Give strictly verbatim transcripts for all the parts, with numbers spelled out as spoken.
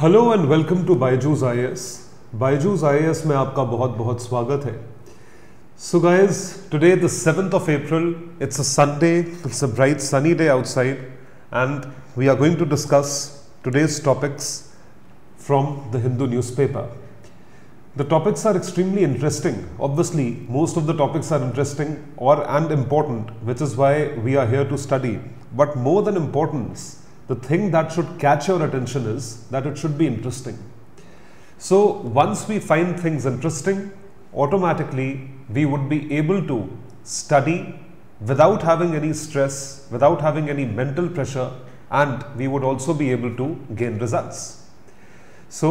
Hello and welcome to Byju's IAS Byju's IAS में आपका बहुत बहुत स्वागत है. So guys today the seventh of April it's a Sunday, it's a bright sunny day outside and we are going to discuss today's topics from the Hindu newspaper. The topics are extremely interesting. Obviously most of the topics are interesting और and important, which is why we are here to study. But more than importance, the thing that should catch your attention is that it should be interesting. So once we find things interesting, automatically we would be able to study without having any stress, without having any mental pressure, and we would also be able to gain results. So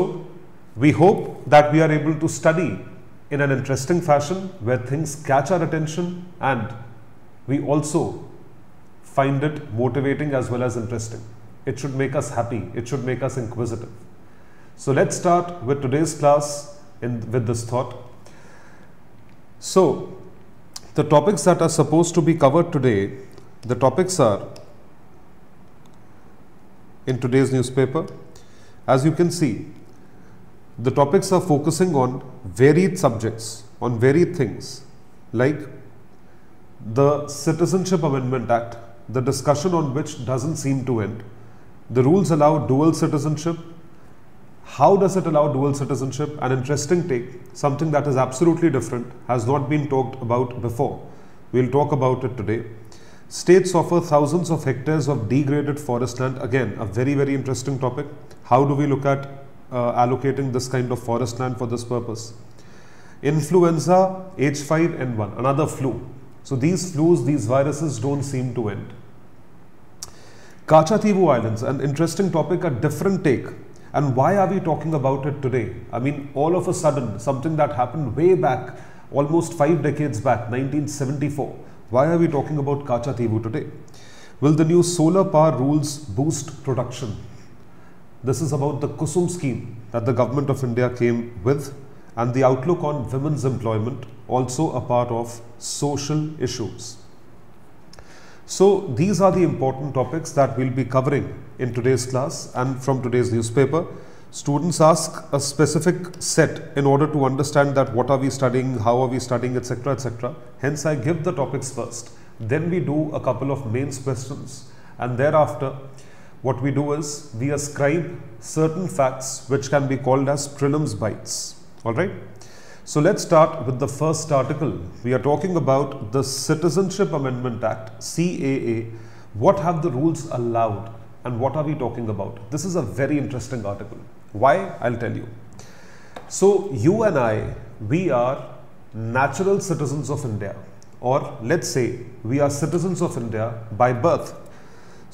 we hope that we are able to study in an interesting fashion where things catch our attention and we also find it motivating as well as interesting. It should make us happy. It should make us inquisitive. So let's start with today's class in, with this thought. So the topics that are supposed to be covered today, the topics are in today's newspaper. As you can see, the topics are focusing on varied subjects, on varied things like the Citizenship Amendment Act, the discussion on which doesn't seem to end. The rules allow dual citizenship. How does it allow dual citizenship? An interesting take, something that is absolutely different, has not been talked about before. We'll talk about it today. States offer thousands of hectares of degraded forest land. Again, a very, very interesting topic. How do we look at uh, allocating this kind of forest land for this purpose? Influenza, H five N one, another flu. So these flus, these viruses don't seem to end. Katchatheevu Islands, an interesting topic, a different take. And why are we talking about it today? I mean, all of a sudden, something that happened way back, almost five decades back, nineteen seventy-four. Why are we talking about Katchatheevu today? Will the new solar power rules boost production? This is about the Kusum scheme that the government of India came with, and the outlook on women's employment, also a part of social issues. So these are the important topics that we'll be covering in today's class and from today's newspaper. Students ask a specific set in order to understand that what are we studying, how are we studying, et cetera, et cetera. Hence, I give the topics first. Then we do a couple of mains questions, and thereafter, what we do is we ascribe certain facts which can be called as prelims bites. All right. So let's start with the first article. We are talking about the Citizenship Amendment Act, C A A. What have the rules allowed and what are we talking about? This is a very interesting article. Why? I'll tell you. So you and I, we are natural citizens of India, or let's say we are citizens of India by birth.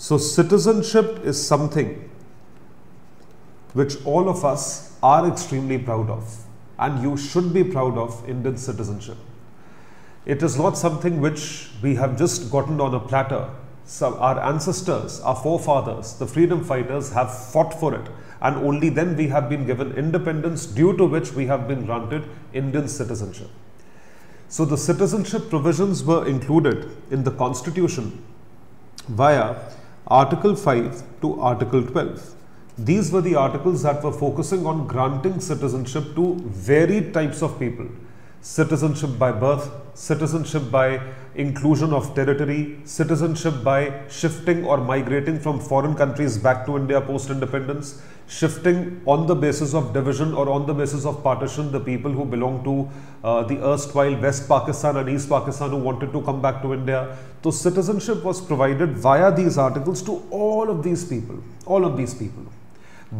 So citizenship is something which all of us are extremely proud of. And you should be proud of Indian citizenship. It is not something which we have just gotten on a platter. So our ancestors, our forefathers, the freedom fighters have fought for it, and only then we have been given independence, due to which we have been granted Indian citizenship. So the citizenship provisions were included in the Constitution via Article five to Article twelve. These were the articles that were focusing on granting citizenship to varied types of people. Citizenship by birth, citizenship by inclusion of territory, citizenship by shifting or migrating from foreign countries back to India post-independence, shifting on the basis of division or on the basis of partition, the people who belong to uh, the erstwhile West Pakistan and East Pakistan who wanted to come back to India. So citizenship was provided via these articles to all of these people, all of these people.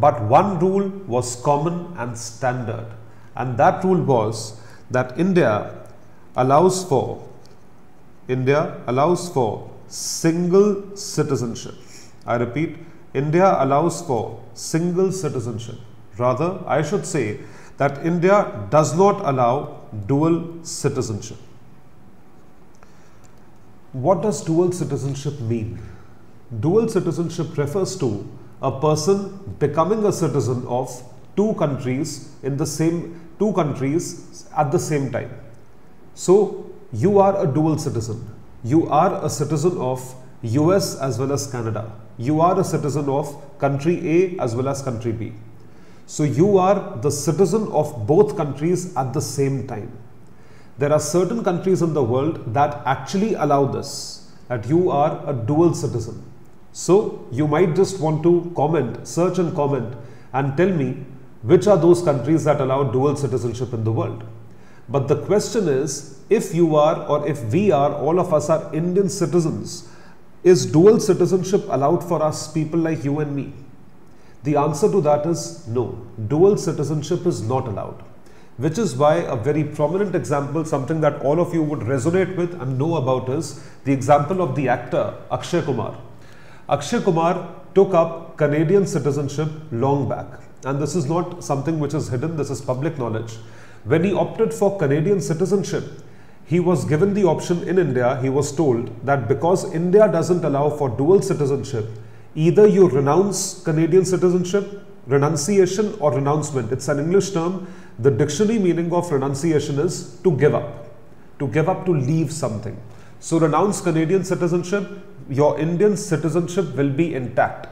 But one rule was common and standard, and that rule was that India allows for India allows for single citizenship. I repeat, India allows for single citizenship. Rather, I should say that India does not allow dual citizenship. What does dual citizenship mean? Dual citizenship refers to a person becoming a citizen of two countries in the same two countries at the same time. So you are a dual citizen. You are a citizen of U S as well as Canada. You are a citizen of country A as well as country B. So you are the citizen of both countries at the same time. There are certain countries in the world that actually allow this, that you are a dual citizen. So you might just want to comment, search and comment and tell me which are those countries that allow dual citizenship in the world. But the question is, if you are or if we are, all of us are Indian citizens, is dual citizenship allowed for us people like you and me? The answer to that is no. Dual citizenship is not allowed. Which is why a very prominent example, something that all of you would resonate with and know about, is the example of the actor Akshay Kumar. Akshay Kumar took up Canadian citizenship long back, and this is not something which is hidden, this is public knowledge. When he opted for Canadian citizenship, he was given the option in India, he was told that because India doesn't allow for dual citizenship, either you renounce Canadian citizenship, renunciation or renouncement, it's an English term. The dictionary meaning of renunciation is to give up, to give up, to leave something. So renounce Canadian citizenship, your Indian citizenship will be intact.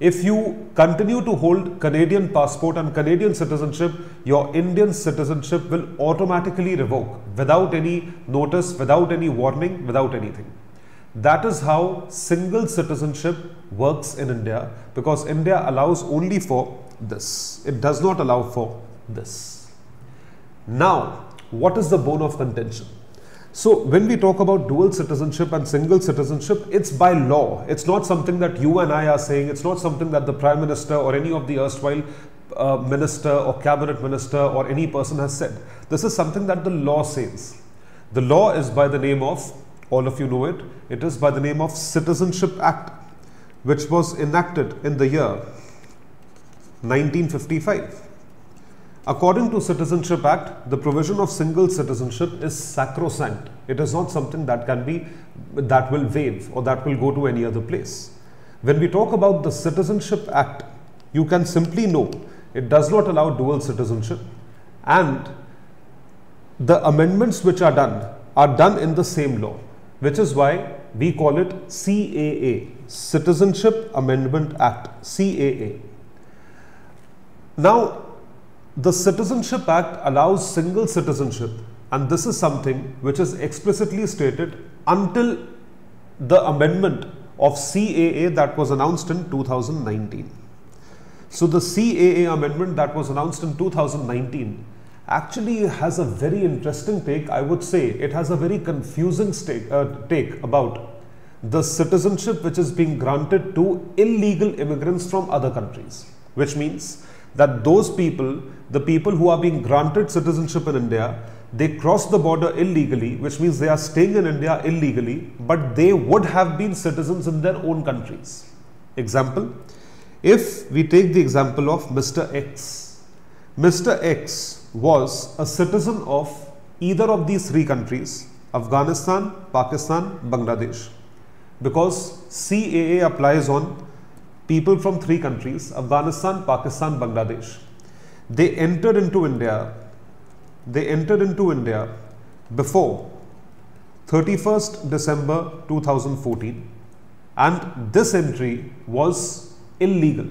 If you continue to hold Canadian passport and Canadian citizenship, your Indian citizenship will automatically revoke without any notice, without any warning, without anything. That is how single citizenship works in India, because India allows only for this. It does not allow for this. Now, what is the bone of contention? So when we talk about dual citizenship and single citizenship, it's by law. It's not something that you and I are saying. It's not something that the Prime Minister or any of the erstwhile uh, minister or cabinet minister or any person has said. This is something that the law says. The law is by the name of, all of you know it, it is by the name of Citizenship Act, which was enacted in the year nineteen fifty-five. According to Citizenship Act, the provision of single citizenship is sacrosanct. It is not something that can be, that will waive or that will go to any other place. When we talk about the Citizenship Act, you can simply know it does not allow dual citizenship, and the amendments which are done are done in the same law, which is why we call it C A A, Citizenship Amendment Act, C A A. Now, the Citizenship Act allows single citizenship, and this is something which is explicitly stated until the amendment of C A A that was announced in two thousand nineteen. So the C A A amendment that was announced in two thousand nineteen actually has a very interesting take. I would say it has a very confusing state, uh, take about the citizenship which is being granted to illegal immigrants from other countries, which means that those people, the people who are being granted citizenship in India, they cross the border illegally, which means they are staying in India illegally, but they would have been citizens in their own countries. Example, if we take the example of Mister X. Mister X was a citizen of either of these three countries, Afghanistan, Pakistan, Bangladesh, because C A A applies on people from three countries, Afghanistan, Pakistan, Bangladesh. They entered into India, they entered into India before thirty-first December two thousand fourteen, and this entry was illegal.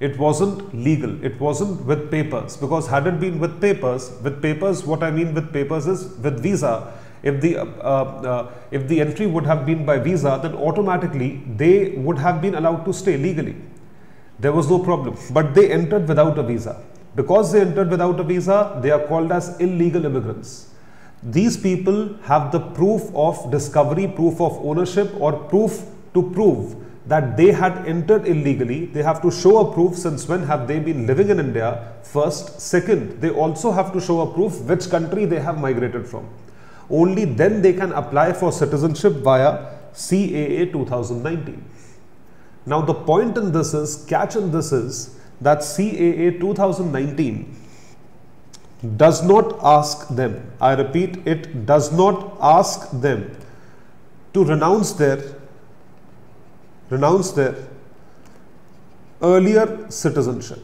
It wasn't legal, it wasn't with papers, because had it been with papers, with papers, what I mean with papers is with visa, if the, uh, uh, if the entry would have been by visa, then automatically they would have been allowed to stay legally. There was no problem, but they entered without a visa. Because they entered without a visa, they are called as illegal immigrants. These people have the proof of discovery, proof of ownership, or proof to prove that they had entered illegally. They have to show a proof since when have they been living in India, first. Second, they also have to show a proof which country they have migrated from. Only then they can apply for citizenship via C A A two thousand nineteen. Now the point in this is, catch in this is, that C A A two thousand nineteen does not ask them, I repeat, it does not ask them to renounce their, renounce their earlier citizenship.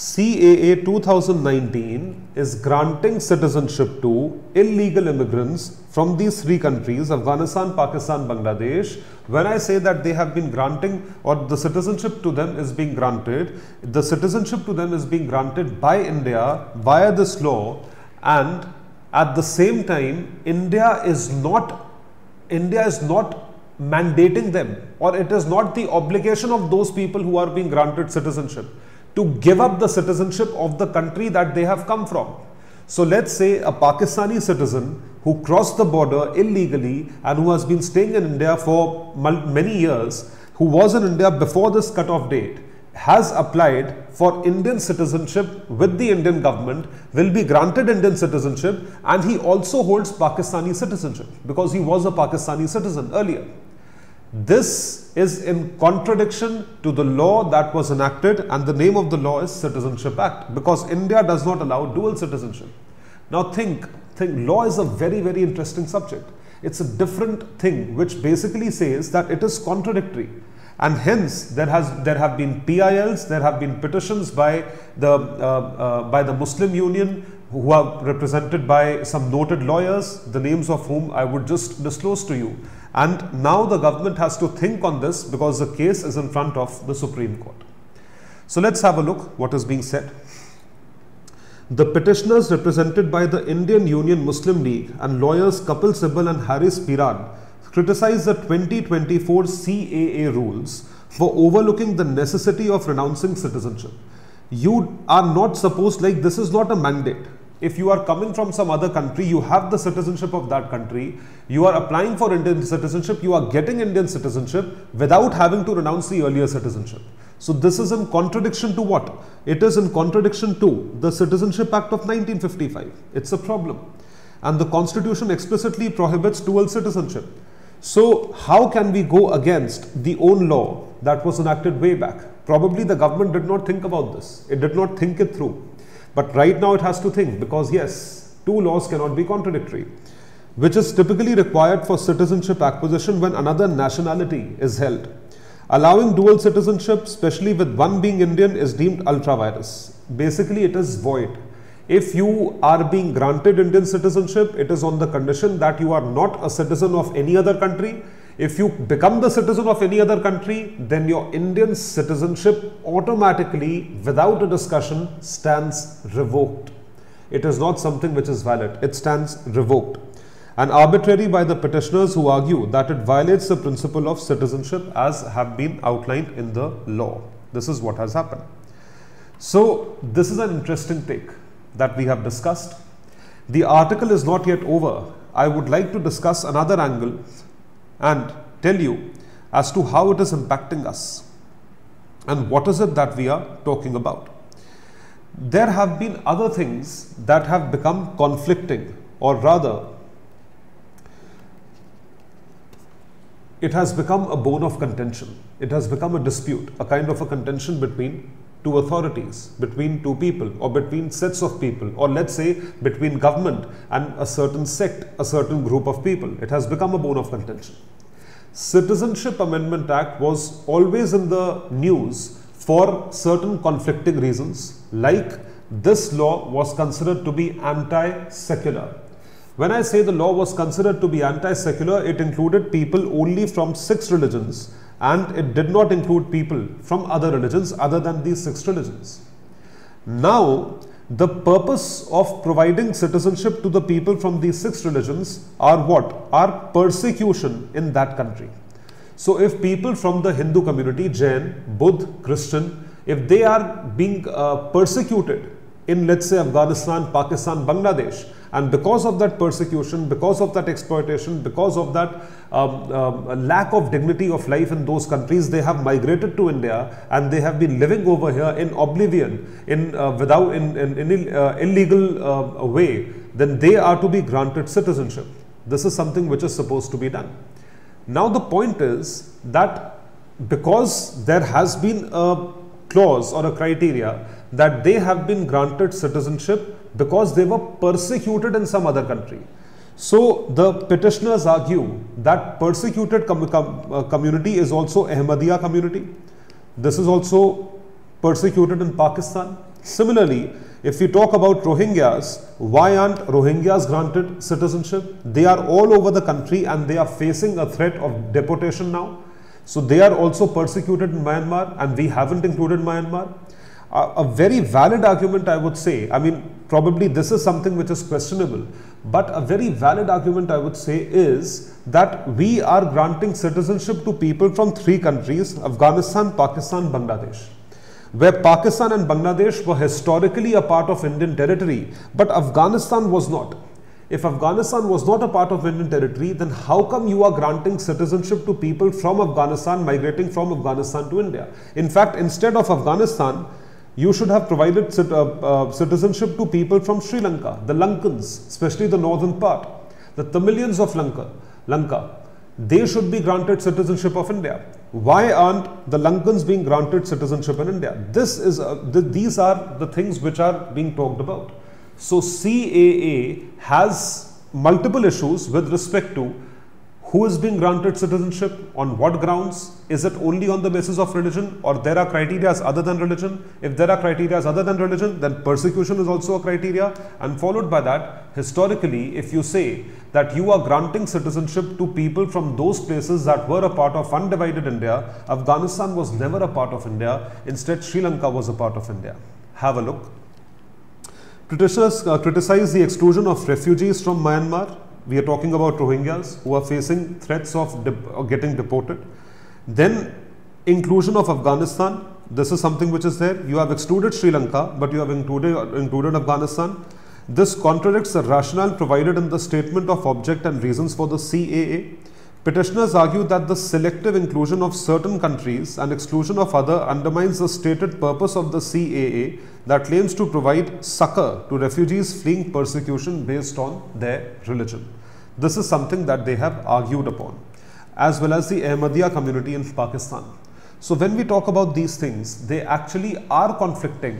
C A A two thousand nineteen is granting citizenship to illegal immigrants from these three countries, Afghanistan, Pakistan, Bangladesh. When I say that they have been granting, or the citizenship to them is being granted, the citizenship to them is being granted by India via this law, and at the same time, India is not, India is not mandating them, or it is not the obligation of those people who are being granted citizenship to give up the citizenship of the country that they have come from. So let's say a Pakistani citizen who crossed the border illegally and who has been staying in India for many years, who was in India before this cutoff date, has applied for Indian citizenship with the Indian government, will be granted Indian citizenship, and he also holds Pakistani citizenship because he was a Pakistani citizen earlier. This is in contradiction to the law that was enacted, and the name of the law is Citizenship Act, because India does not allow dual citizenship. Now think, think, law is a very, very interesting subject. It's a different thing which basically says that it is contradictory. And hence, there has there have been P I Ls, there have been petitions by the uh, uh, by the Muslim Union, who are represented by some noted lawyers, the names of whom I would just disclose to you. And now the government has to think on this because the case is in front of the Supreme Court. So let's have a look what is being said. The petitioners, represented by the Indian Union Muslim League and lawyers Kapil Sibal and Harris Piran, criticized the twenty twenty-four C A A rules for overlooking the necessity of renouncing citizenship. You are not supposed, like, this is not a mandate. If you are coming from some other country, you have the citizenship of that country, you are applying for Indian citizenship, you are getting Indian citizenship without having to renounce the earlier citizenship. So this is in contradiction to what? It is in contradiction to the Citizenship Act of nineteen fifty-five. It's a problem. And the Constitution explicitly prohibits dual citizenship. So how can we go against the own law that was enacted way back? Probably the government did not think about this. It did not think it through. But right now it has to think, because yes, two laws cannot be contradictory, which is typically required for citizenship acquisition when another nationality is held. Allowing dual citizenship, especially with one being Indian, is deemed ultra-virus. Basically, it is void. If you are being granted Indian citizenship, it is on the condition that you are not a citizen of any other country. If you become the citizen of any other country, then your Indian citizenship automatically, without a discussion, stands revoked. It is not something which is valid. It stands revoked. And arbitrary by the petitioners, who argue that it violates the principle of citizenship as have been outlined in the law. This is what has happened. So this is an interesting take that we have discussed. The article is not yet over. I would like to discuss another angle and tell you as to how it is impacting us and what is it that we are talking about. There have been other things that have become conflicting, or rather, it has become a bone of contention. It has become a dispute, a kind of a contention between two authorities, between two people, or between sets of people, or let's say between government and a certain sect, a certain group of people. It has become a bone of contention. Citizenship Amendment Act was always in the news for certain conflicting reasons, like this law was considered to be anti-secular. When I say the law was considered to be anti-secular, it included people only from six religions, and it did not include people from other religions other than these six religions. Now, the purpose of providing citizenship to the people from these six religions are what? Are persecution in that country. So if people from the Hindu community, Jain, Buddh, Christian, if they are being uh, persecuted in, let's say, Afghanistan, Pakistan, Bangladesh, and because of that persecution, because of that exploitation, because of that um, um, lack of dignity of life in those countries, they have migrated to India and they have been living over here in oblivion, in uh, without in an in, in, uh, illegal uh, way, then they are to be granted citizenship. This is something which is supposed to be done. Now the point is that because there has been a clause or a criteria that they have been granted citizenship because they were persecuted in some other country. So the petitioners argue that persecuted com com uh, community is also Ahmadiyya community. This is also persecuted in Pakistan. Similarly, if we talk about Rohingyas, why aren't Rohingyas granted citizenship? They are all over the country and they are facing a threat of deportation now. So they are also persecuted in Myanmar and we haven't included Myanmar. Uh, a very valid argument I would say, I mean probably this is something which is questionable, but a very valid argument I would say is that we are granting citizenship to people from three countries, Afghanistan, Pakistan, Bangladesh. Where Pakistan and Bangladesh were historically a part of Indian territory, but Afghanistan was not. If Afghanistan was not a part of Indian territory, then how come you are granting citizenship to people from Afghanistan migrating from Afghanistan to India? In fact, instead of Afghanistan, you should have provided cit uh, uh, citizenship to people from Sri Lanka, the Lankans, especially the northern part, the Tamilians of Lanka, Lanka. They should be granted citizenship of India. Why aren't the Lankans being granted citizenship in India? This is a, th these are the things which are being talked about. So C A A has multiple issues with respect to who is being granted citizenship, on what grounds, is it only on the basis of religion or there are criteria other than religion? If there are criteria other than religion, then persecution is also a criteria, and followed by that, historically, if you say that you are granting citizenship to people from those places that were a part of undivided India, Afghanistan was never a part of India, instead Sri Lanka was a part of India. Have a look. Critics uh, criticize the exclusion of refugees from Myanmar. We are talking about Rohingyas who are facing threats of de getting deported. Then inclusion of Afghanistan, this is something which is there. You have excluded Sri Lanka, but you have included, uh, included Afghanistan. This contradicts the rationale provided in the statement of object and reasons for the C A A. Petitioners argue that the selective inclusion of certain countries and exclusion of others undermines the stated purpose of the C A A that claims to provide succor to refugees fleeing persecution based on their religion. This is something that they have argued upon, as well as the Ahmadiyya community in Pakistan. So when we talk about these things, they actually are conflicting,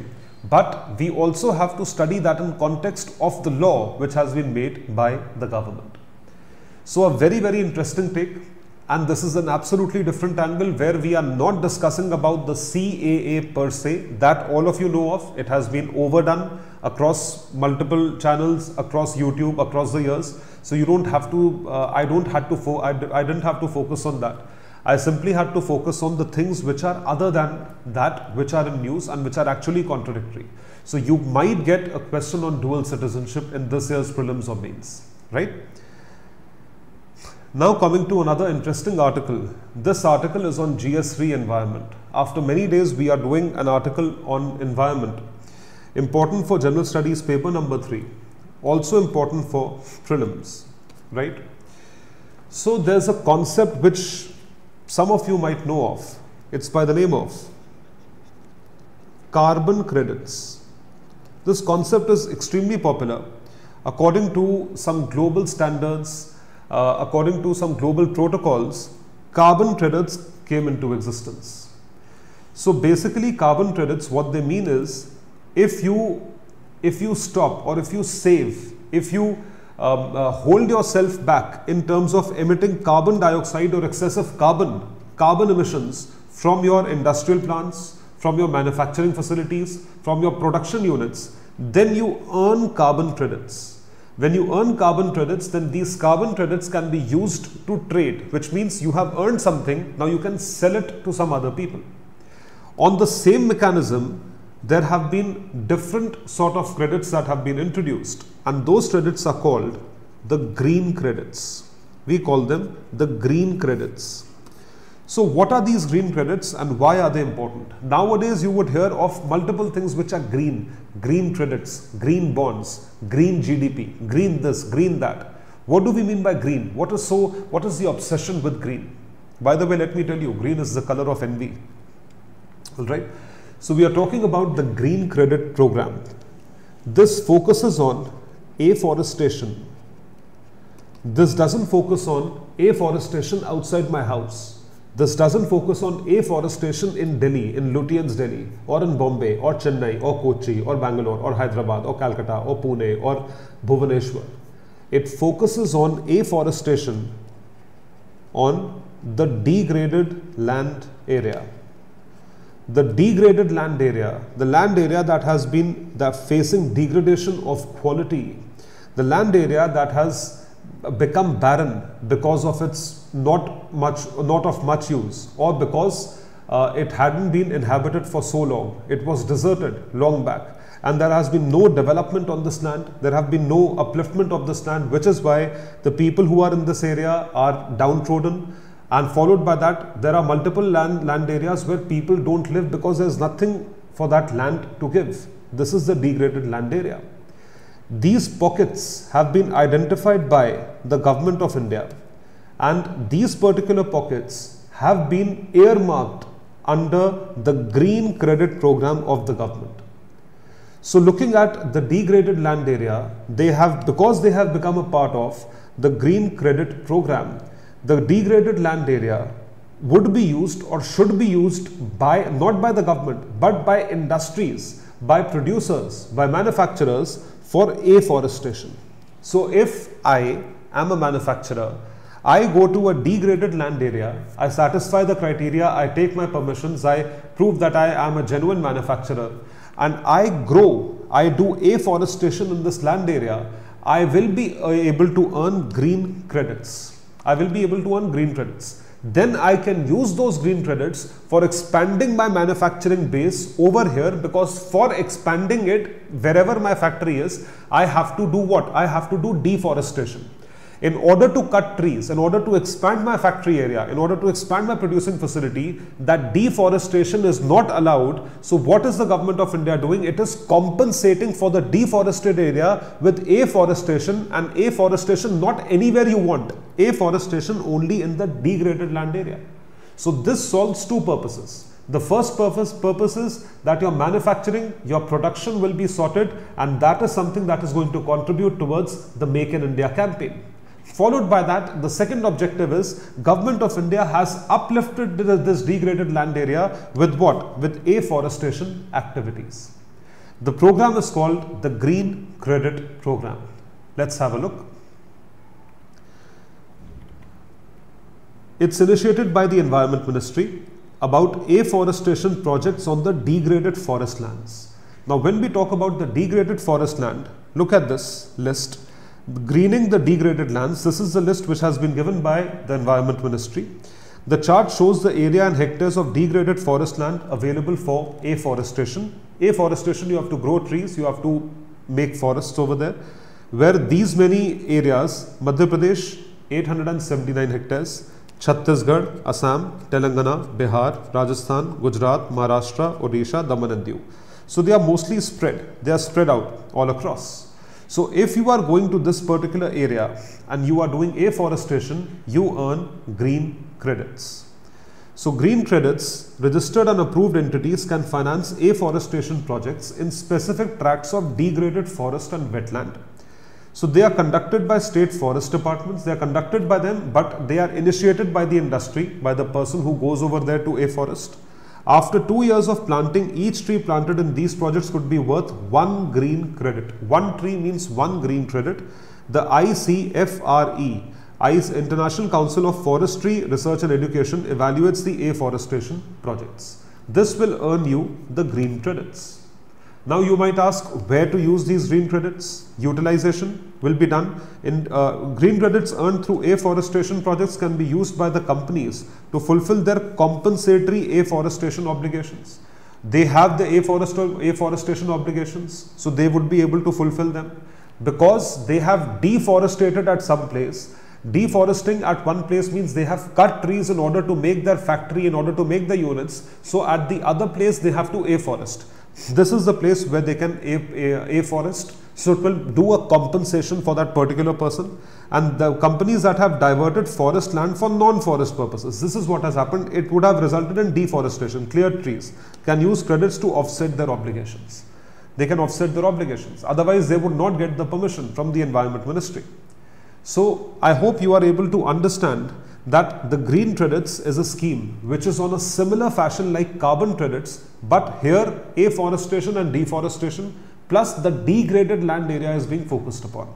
but we also have to study that in context of the law which has been made by the government. So a very, very interesting take, and this is an absolutely different angle where we are not discussing about the C A A per se, that all of you know of. It has been overdone across multiple channels, across YouTube, across the years. So you don't have to, uh, I don't had to, fo I, I didn't have to focus on that. I simply had to focus on the things which are other than that, which are in news and which are actually contradictory. So you might get a question on dual citizenship in this year's prelims or mains, right? Now coming to another interesting article. This article is on G S three environment. After many days, we are doing an article on environment. Important for general studies paper number three. Also important for prelims, right? So there's a concept which some of you might know of. It's by the name of carbon credits. This concept is extremely popular. According to some global standards, Uh, according to some global protocols, carbon credits came into existence. So basically carbon credits, what they mean is, if you, if you stop or if you save, if you um, uh, hold yourself back in terms of emitting carbon dioxide or excessive carbon, carbon emissions from your industrial plants, from your manufacturing facilities, from your production units, then you earn carbon credits. When you earn carbon credits, then these carbon credits can be used to trade, which means you have earned something, now you can sell it to some other people. On the same mechanism, there have been different sort of credits that have been introduced, and those credits are called the green credits. We call them the green credits. So what are these green credits and why are they important? Nowadays you would hear of multiple things which are green. Green credits, green bonds, green G D P, green this, green that. What do we mean by green? What is so, what is the obsession with green? By the way, let me tell you, green is the color of envy. All right. So we are talking about the green credit program. This focuses on afforestation. This doesn't focus on afforestation outside my house. This doesn't focus on afforestation in Delhi, in Lutyens Delhi, or in Bombay, or Chennai, or Kochi, or Bangalore, or Hyderabad, or Calcutta, or Pune, or Bhubaneswar. It focuses on afforestation on the degraded land area. the degraded land area, the land area that has been that facing degradation of quality, the land area that has become barren because of its not much, not of much use, or because uh, it hadn't been inhabited for so long. It was deserted long back, and there has been no development on this land. There have been no upliftment of this land, which is why the people who are in this area are downtrodden. And followed by that, there are multiple land, land areas where people don't live because there's nothing for that land to give. This is the degraded land area. These pockets have been identified by the government of India, and these particular pockets have been earmarked under the green credit program of the government. So looking at the degraded land area, they have, because they have become a part of the green credit program, the degraded land area would be used or should be used by, not by the government, but by industries, by producers, by manufacturers for afforestation. So if I am a manufacturer, I go to a degraded land area, I satisfy the criteria, I take my permissions, I prove that I am a genuine manufacturer, and I grow, I do afforestation in this land area, I will be able to earn green credits. I will be able to earn green credits. Then I can use those green credits for expanding my manufacturing base over here, because for expanding it, wherever my factory is, I have to do what? I have to do deforestation. In order to cut trees, in order to expand my factory area, in order to expand my producing facility, that deforestation is not allowed. So what is the government of India doing? It is compensating for the deforested area with afforestation, and afforestation not anywhere you want. Afforestation only in the degraded land area. So this solves two purposes. The first purpose, purpose is that your manufacturing, your production will be sorted, and that is something that is going to contribute towards the Make in India campaign. Followed by that, the second objective is government of India has uplifted this degraded land area with what? With afforestation activities. The program is called the Green Credit Program. Let's have a look. It's initiated by the Environment Ministry about afforestation projects on the degraded forest lands. Now, when we talk about the degraded forest land, look at this list. Greening the degraded lands, this is the list which has been given by the Environment Ministry. The chart shows the area and hectares of degraded forest land available for afforestation. Afforestation, you have to grow trees, you have to make forests over there. Where these many areas, Madhya Pradesh, eight hundred seventy-nine hectares, Chhattisgarh, Assam, Telangana, Bihar, Rajasthan, Gujarat, Maharashtra, Odisha, Daman and Diu. So they are mostly spread, they are spread out all across. So if you are going to this particular area and you are doing afforestation, you earn green credits. So green credits, registered and approved entities can finance afforestation projects in specific tracts of degraded forest and wetland. So they are conducted by state forest departments, they are conducted by them, but they are initiated by the industry, by the person who goes over there to afforest. After two years of planting, each tree planted in these projects could be worth one green credit. One tree means one green credit. The I C F R E, International Council of Forestry Research and Education, evaluates the afforestation projects. This will earn you the green credits. Now you might ask where to use these green credits. Utilization will be done. In, uh, green credits earned through afforestation projects can be used by the companies to fulfill their compensatory afforestation obligations. They have the afforestation obligations, so they would be able to fulfill them. Because they have deforested at some place, deforesting at one place means they have cut trees in order to make their factory, in order to make the units, so at the other place they have to afforest. This is the place where they can afforest, so it will do a compensation for that particular person. And the companies that have diverted forest land for non-forest purposes, this is what has happened, it would have resulted in deforestation, cleared trees, can use credits to offset their obligations. They can offset their obligations, otherwise they would not get the permission from the Environment Ministry. So I hope you are able to understand that the green credits is a scheme which is on a similar fashion like carbon credits, but here afforestation and deforestation plus the degraded land area is being focused upon.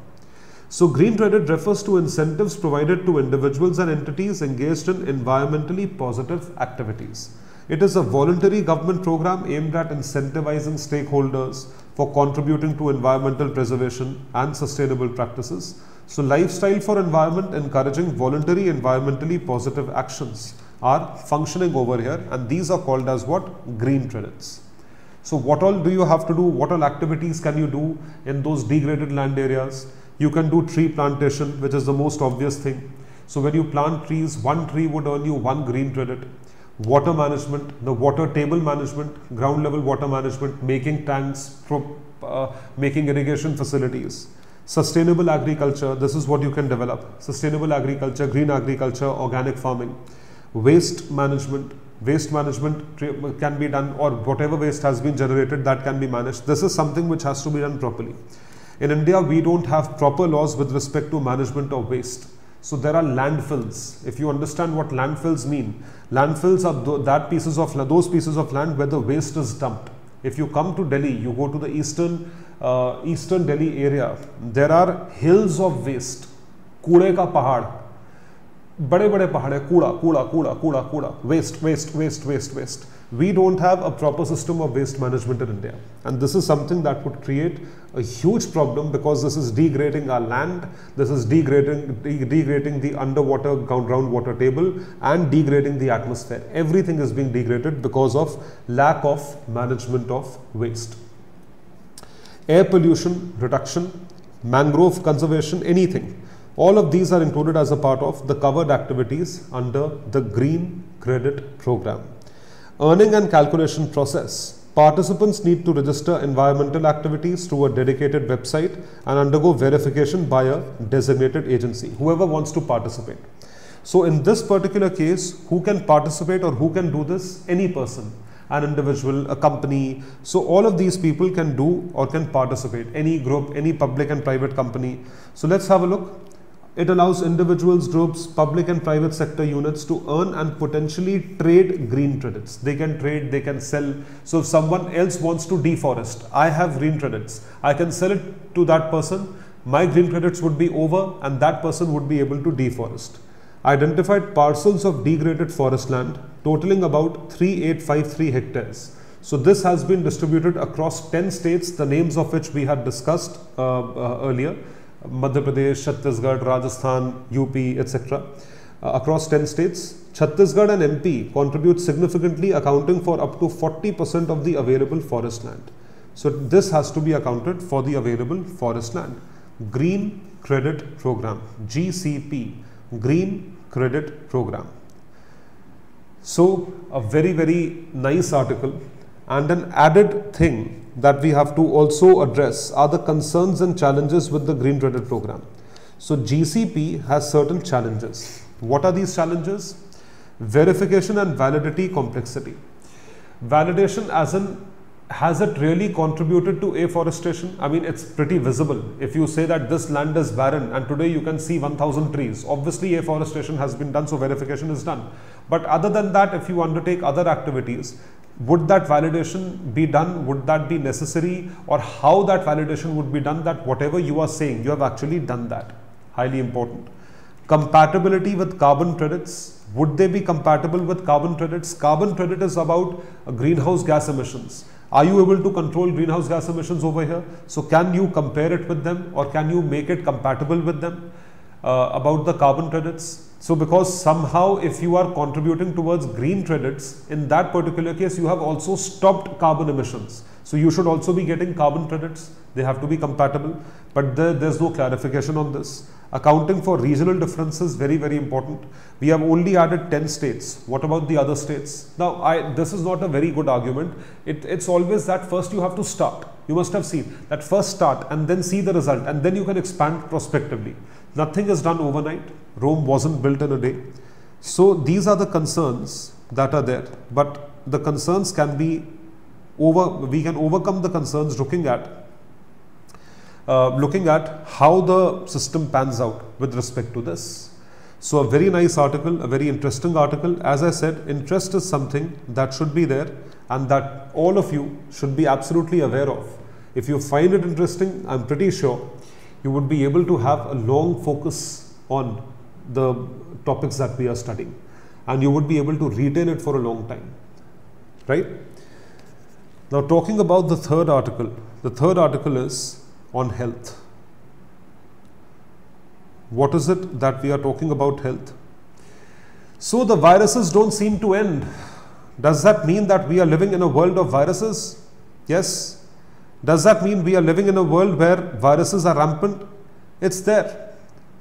So green credit refers to incentives provided to individuals and entities engaged in environmentally positive activities. It is a voluntary government program aimed at incentivizing stakeholders for contributing to environmental preservation and sustainable practices. So, Lifestyle for Environment encouraging voluntary environmentally positive actions are functioning over here, and these are called as what? Green credits. So, what all do you have to do? What all activities can you do in those degraded land areas? You can do tree plantation, which is the most obvious thing. So, when you plant trees, one tree would earn you one green credit. Water management, the water table management, ground level water management, making tanks, pro, uh, making irrigation facilities. Sustainable agriculture, this is what you can develop. Sustainable agriculture, green agriculture, organic farming. Waste management, waste management can be done, or whatever waste has been generated, that can be managed. This is something which has to be done properly. In India, we don't have proper laws with respect to management of waste. So there are landfills. If you understand what landfills mean, landfills are th that pieces of those pieces of land where the waste is dumped. If you come to Delhi, you go to the eastern uh, eastern Delhi area. There are hills of waste. Kude ka pahad, bade bade pahad hai. Kuda, kuda, kuda, kuda, kuda. Waste, waste, waste, waste, waste. We don't have a proper system of waste management in India, and this is something that would create a huge problem because this is degrading our land, this is degrading, de degrading the underwater groundwater table, and degrading the atmosphere. Everything is being degraded because of lack of management of waste. Air pollution reduction, mangrove conservation, anything. All of these are included as a part of the covered activities under the Green Credit Program. Earning and calculation process. Participants need to register environmental activities through a dedicated website and undergo verification by a designated agency, whoever wants to participate. So in this particular case, who can participate or who can do this? Any person, an individual, a company. So all of these people can do or can participate, any group, any public and private company. So let's have a look. It allows individuals, groups, public and private sector units to earn and potentially trade green credits. They can trade, they can sell. So if someone else wants to deforest, I have green credits, I can sell it to that person. My green credits would be over and that person would be able to deforest. Identified parcels of degraded forest land totaling about three thousand eight hundred fifty-three hectares. So this has been distributed across ten states, the names of which we had discussed uh, uh, earlier. Madhya Pradesh, Chhattisgarh, Rajasthan, U P, et cetera. Uh, across ten states, Chhattisgarh and M P contribute significantly, accounting for up to forty percent of the available forest land. So this has to be accounted for the available forest land. Green Credit Program, G C P, Green Credit Program. So a very, very nice article, and an added thing that we have to also address are the concerns and challenges with the Green Credit Program. So G C P has certain challenges. What are these challenges? Verification and validity complexity. Validation as in, has it really contributed to afforestation? I mean, it's pretty visible. If you say that this land is barren and today you can see one thousand trees, obviously afforestation has been done, so verification is done. But other than that, if you undertake other activities, would that validation be done? Would that be necessary? Or how that validation would be done, that whatever you are saying, you have actually done that? Highly important. Compatibility with carbon credits. Would they be compatible with carbon credits? Carbon credit is about greenhouse gas emissions. Are you able to control greenhouse gas emissions over here? So can you compare it with them, or can you make it compatible with them? Uh, about the carbon credits. So because somehow if you are contributing towards green credits, in that particular case you have also stopped carbon emissions. So you should also be getting carbon credits. They have to be compatible, but there, there's no clarification on this. Accounting for regional differences, very, very important. We have only added ten states. What about the other states? Now, I, this is not a very good argument. It, it's always that first you have to start. You must have seen that first start and then see the result, and then you can expand prospectively. Nothing is done overnight. Rome wasn't built in a day. So these are the concerns that are there, but the concerns can be over, we can overcome the concerns looking at, uh, looking at how the system pans out with respect to this. So a very nice article, a very interesting article. As I said, interest is something that should be there and that all of you should be absolutely aware of. If you find it interesting, I'm pretty sure you would be able to have a long focus on the topics that we are studying, and you would be able to retain it for a long time. right? Now talking about the third article, the third article is on health. What is it that we are talking about health? So the viruses don't seem to end. Does that mean that we are living in a world of viruses? Yes. Does that mean we are living in a world where viruses are rampant? It's there.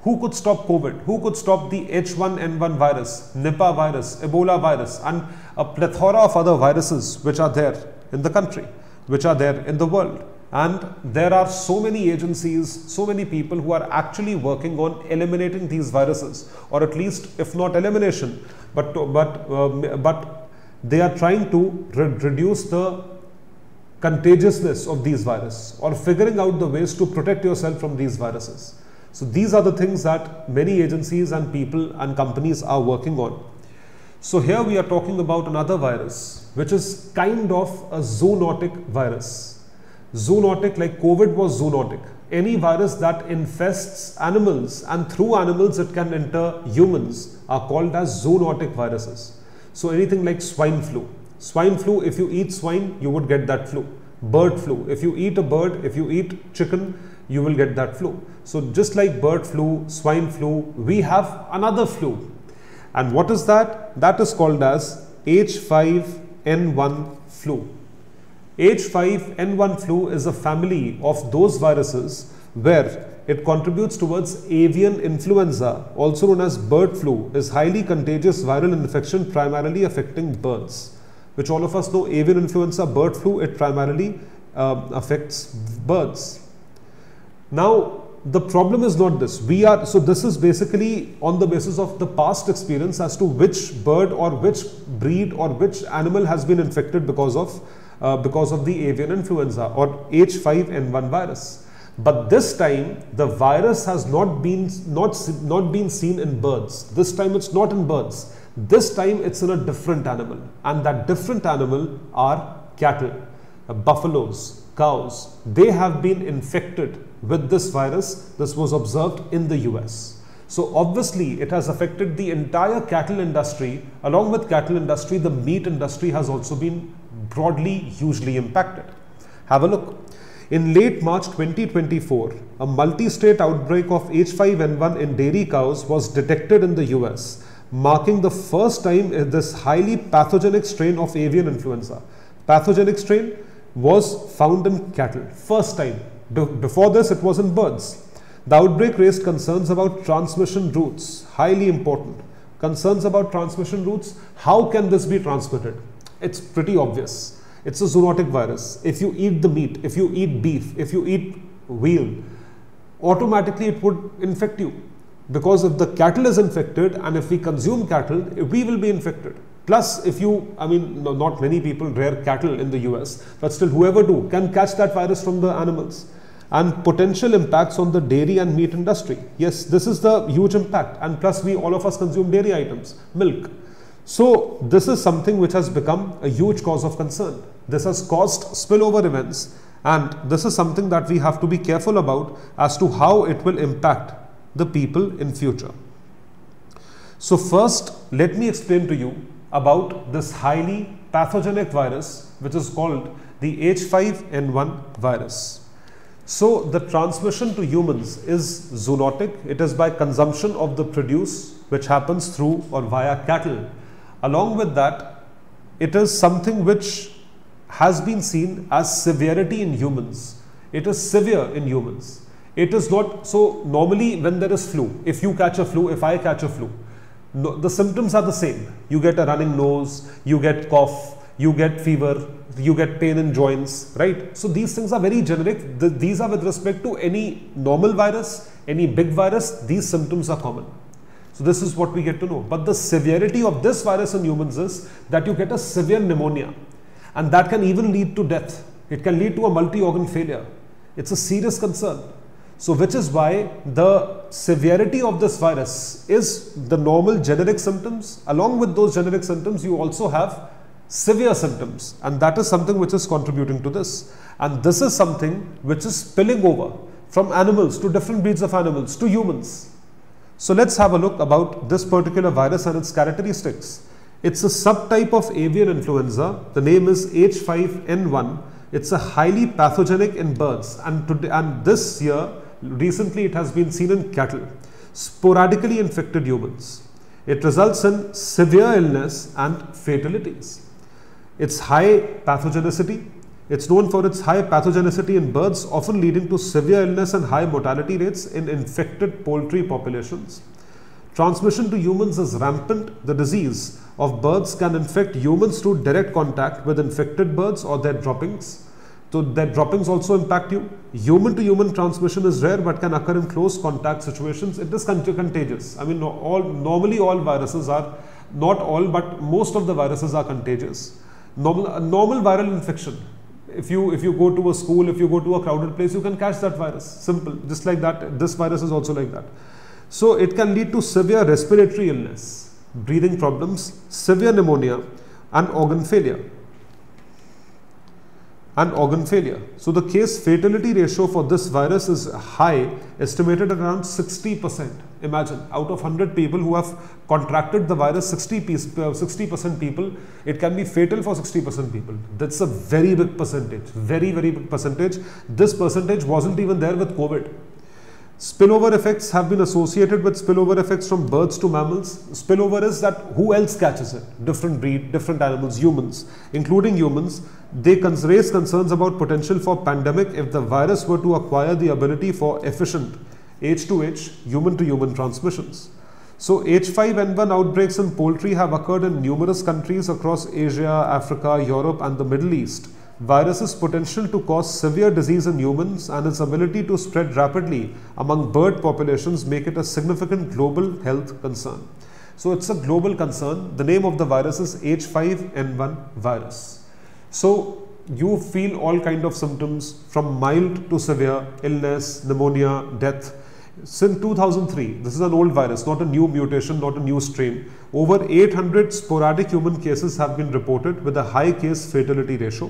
Who could stop COVID? Who could stop the H one N one virus, Nipah virus, Ebola virus, and a plethora of other viruses which are there in the country, which are there in the world? And there are so many agencies, so many people who are actually working on eliminating these viruses, or at least, if not elimination, but but uh, but they are trying to re reduce the contagiousness of these viruses, or figuring out the ways to protect yourself from these viruses. So these are the things that many agencies and people and companies are working on. So here we are talking about another virus, which is kind of a zoonotic virus. Zoonotic, like COVID was zoonotic. Any virus that infests animals and through animals it can enter humans are called as zoonotic viruses. So anything like swine flu. Swine flu, if you eat swine, you would get that flu. Bird flu, if you eat a bird, if you eat chicken, you will get that flu. So just like bird flu, swine flu, we have another flu. And what is that? That is called as H five N one flu. H five N one flu is a family of those viruses where it contributes towards avian influenza, also known as bird flu, is highly contagious viral infection primarily affecting birds, which all of us know. Avian influenza, bird flu, it primarily uh, affects birds. Now, the problem is not this. We are, so this is basically on the basis of the past experience as to which bird or which breed or which animal has been infected because of Uh, because of the avian influenza or H five N one virus. But this time the virus has not been not not been seen in birds. This time it's not in birds. This time it's in a different animal, and that different animal are cattle, uh, buffaloes, cows. They have been infected with this virus. This was observed in the U S. So obviously it has affected the entire cattle industry. Along with cattle industry, the meat industry has also been broadly hugely impacted. Have a look. In late March twenty twenty-four, a multi-state outbreak of H five N one in dairy cows was detected in the U S, marking the first time this highly pathogenic strain of avian influenza. Pathogenic strain was found in cattle, first time. Before this it was in birds. The outbreak raised concerns about transmission routes, highly important. Concerns about transmission routes, how can this be transmitted? It's pretty obvious. It's a zoonotic virus. If you eat the meat, if you eat beef, if you eat veal, automatically it would infect you. Because if the cattle is infected and if we consume cattle, we will be infected. Plus, if you, I mean, no, not many people rear cattle in the U S, but still whoever do can catch that virus from the animals. And potential impacts on the dairy and meat industry. Yes, this is the huge impact. And plus, we all of us consume dairy items, milk. So this is something which has become a huge cause of concern. This has caused spillover events, and this is something that we have to be careful about as to how it will impact the people in future. So first, let me explain to you about this highly pathogenic virus, which is called the H five N one virus. So the transmission to humans is zoonotic. It is by consumption of the produce which happens through or via cattle. Along with that, it is something which has been seen as severity in humans. It is severe in humans. It is not, so normally when there is flu, if you catch a flu, if I catch a flu, no, the symptoms are the same. You get a running nose, you get cough, you get fever, you get pain in joints, right? So these things are very generic. The, these are with respect to any normal virus, any big virus, these symptoms are common. So this is what we get to know. But the severity of this virus in humans is that you get a severe pneumonia, and that can even lead to death. It can lead to a multi-organ failure. It's a serious concern. So which is why the severity of this virus is the normal generic symptoms. Along with those generic symptoms, you also have severe symptoms, and that is something which is contributing to this. And this is something which is spilling over from animals to different breeds of animals to humans. So let's have a look about this particular virus and its characteristics. It's a subtype of avian influenza. The name is H five N one. It's a highly pathogenic in birds, and today, and this year recently it has been seen in cattle, sporadically infected humans. It results in severe illness and fatalities. Its high pathogenicity. It's known for its high pathogenicity in birds, often leading to severe illness and high mortality rates in infected poultry populations. Transmission to humans is rampant. The disease of birds can infect humans through direct contact with infected birds or their droppings. So their droppings also impact you. Human to human transmission is rare but can occur in close contact situations. It is contagious. I mean, all normally all viruses are, not all, but most of the viruses are contagious. Normal, normal viral infection. If you, if you go to a school, if you go to a crowded place, you can catch that virus. Simple. Just like that. This virus is also like that. So it can lead to severe respiratory illness, breathing problems, severe pneumonia and organ failure. And organ failure. So the case fatality ratio for this virus is high, estimated at around sixty percent. Imagine, out of one hundred people who have contracted the virus, sixty percent people, it can be fatal for sixty percent people. That's a very big percentage, very, very big percentage. This percentage wasn't even there with COVID. Spillover effects have been associated with spillover effects from birds to mammals. Spillover is that who else catches it? Different breed, different animals, humans, including humans. They raise concerns about potential for pandemic if the virus were to acquire the ability for efficient H to H, human to human transmissions. So H five N one outbreaks in poultry have occurred in numerous countries across Asia, Africa, Europe and the Middle East. Virus's potential to cause severe disease in humans and its ability to spread rapidly among bird populations make it a significant global health concern. So it's a global concern. The name of the virus is H five N one virus. So you feel all kind of symptoms from mild to severe illness, pneumonia, death. Since two thousand three, this is an old virus, not a new mutation, not a new strain. Over eight hundred sporadic human cases have been reported with a high case fatality ratio.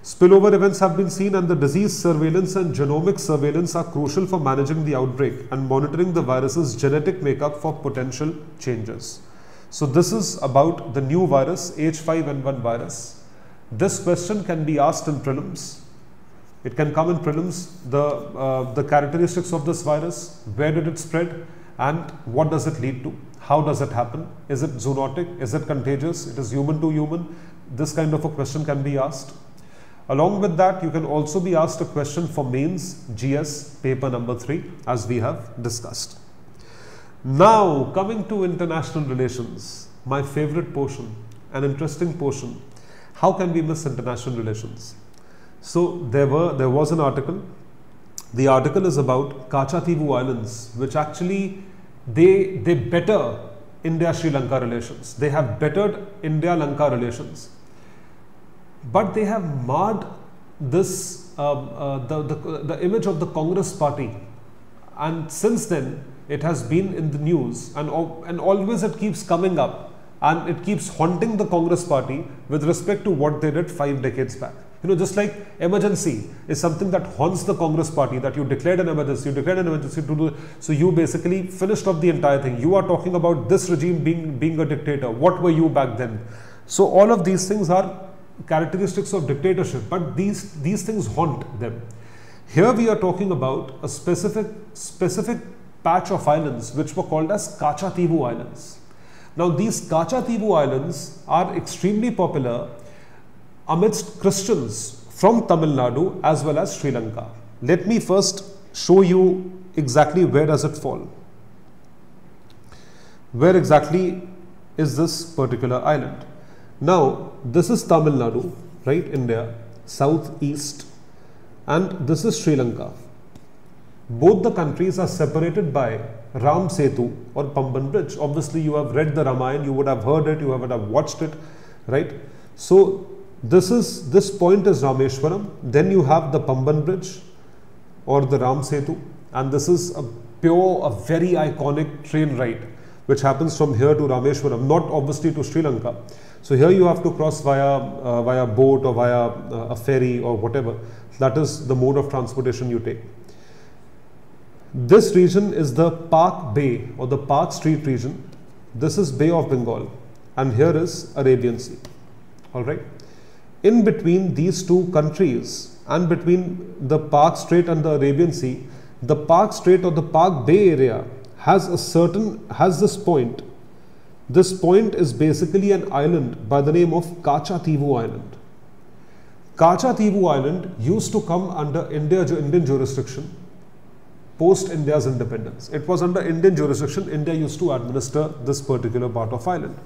Spillover events have been seen, and the disease surveillance and genomic surveillance are crucial for managing the outbreak and monitoring the virus's genetic makeup for potential changes. So this is about the new virus, H five N one virus. This question can be asked in prelims. It can come in prelims, the, uh, the characteristics of this virus, where did it spread and what does it lead to, how does it happen, is it zoonotic, is it contagious, it is human to human, this kind of a question can be asked. Along with that, you can also be asked a question for mains G S paper number three, as we have discussed. Now, coming to international relations, my favorite portion, an interesting portion. How can we miss international relations? So there were there was an article. The article is about Katchatheevu Islands, which actually they they better India-Sri Lanka relations. They have bettered India-Lanka relations. But they have marred this um, uh, the, the, the image of the Congress party, and since then it has been in the news, and, and always it keeps coming up and it keeps haunting the Congress party with respect to what they did five decades back. You know, just like emergency is something that haunts the Congress party, that you declared an emergency, you declared an emergency to do, so you basically finished off the entire thing. You are talking about this regime being, being a dictator. What were you back then? So all of these things are characteristics of dictatorship, but these these things haunt them. Here we are talking about a specific specific patch of islands which were called as Katchatheevu Islands. Now these Katchatheevu Islands are extremely popular amidst Christians from Tamil Nadu as well as Sri Lanka. Let me first show you exactly where does it fall. Where exactly is this particular island? Now, this is Tamil Nadu, right, India, southeast, and this is Sri Lanka. Both the countries are separated by Ram Setu or Pamban Bridge. Obviously, you have read the Ramayana, you would have heard it, you would have watched it, right? So, this is, this point is Rameshwaram, then you have the Pamban Bridge or the Ram Setu, and this is a pure, a very iconic train ride which happens from here to Rameshwaram, not obviously to Sri Lanka. So here you have to cross via, uh, via boat or via uh, a ferry or whatever. That is the mode of transportation you take. This region is the Palk Bay or the Palk Strait region. This is Bay of Bengal, and here is Arabian Sea. All right. In between these two countries and between the Palk Strait and the Arabian Sea, the Palk Strait or the Palk Bay area has a certain, has this point. This point is basically an island by the name of Katchatheevu Island. Katchatheevu Island used to come under India, Indian jurisdiction post India's independence. It was under Indian jurisdiction. India used to administer this particular part of island.